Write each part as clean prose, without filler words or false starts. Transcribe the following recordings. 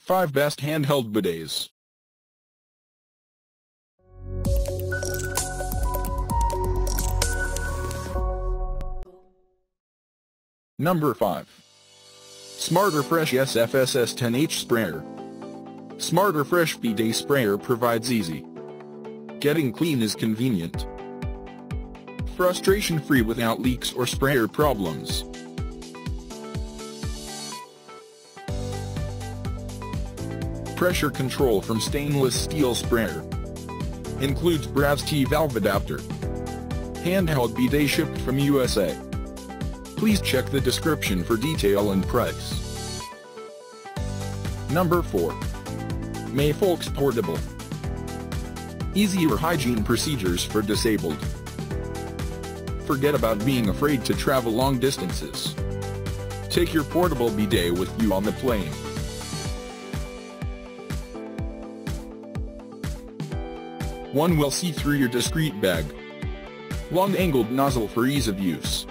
5 Best Handheld Bidets. Number 5. SmarterFresh SF-SS10H Sprayer. SmarterFresh Bidet Sprayer provides easy. Getting clean is convenient. Frustration-free without leaks or sprayer problems. Pressure control from stainless steel sprayer. Includes brass T-valve adapter. Handheld bidet shipped from USA. Please check the description for detail and price. Number 4. Mafox Portable. Easier hygiene procedures for disabled. Forget about being afraid to travel long distances. Take your portable bidet with you on the plane. One will see through your discreet bag. Long-angled nozzle for ease of use.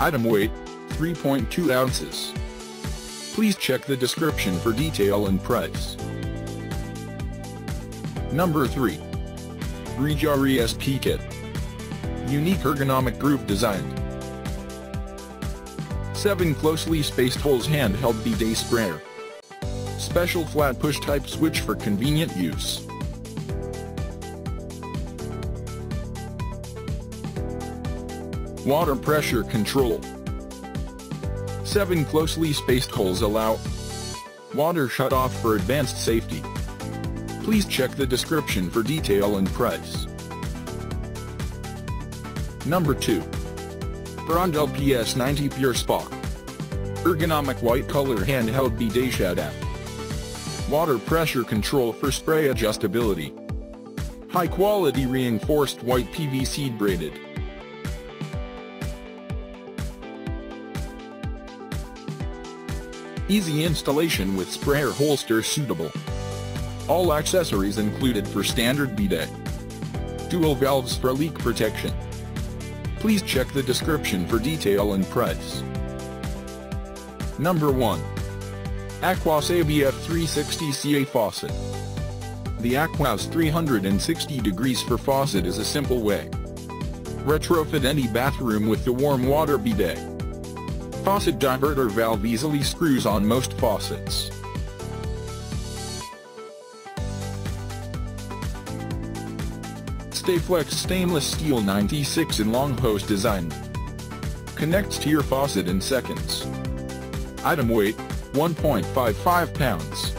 Item weight, 3.2 ounces. Please check the description for detail and price. Number 3. Reege R-ESP Kit. Unique ergonomic groove design. 7 closely spaced holes handheld bidet sprayer. Special flat push type switch for convenient use. Water pressure control. 7 closely spaced holes allow water shut off for advanced safety. Please check the description for detail and price. Number 2. Brondell PS-90 PureSpa. Ergonomic white color handheld bidet shut app. Water pressure control for spray adjustability. High quality reinforced white PVC braided. Easy installation with sprayer holster suitable. All accessories included for standard bidet. Dual valves for leak protection. Please check the description for detail and price. Number 1. Aquaus ABF-360CA Faucet. The Aquaus 360 degrees for faucet is a simple way. Retrofit any bathroom with the warm water bidet. Faucet diverter valve easily screws on most faucets. StayFlex stainless steel 96 in long hose design. Connects to your faucet in seconds. Item weight, 1.55 pounds.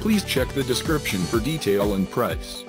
Please check the description for detail and price.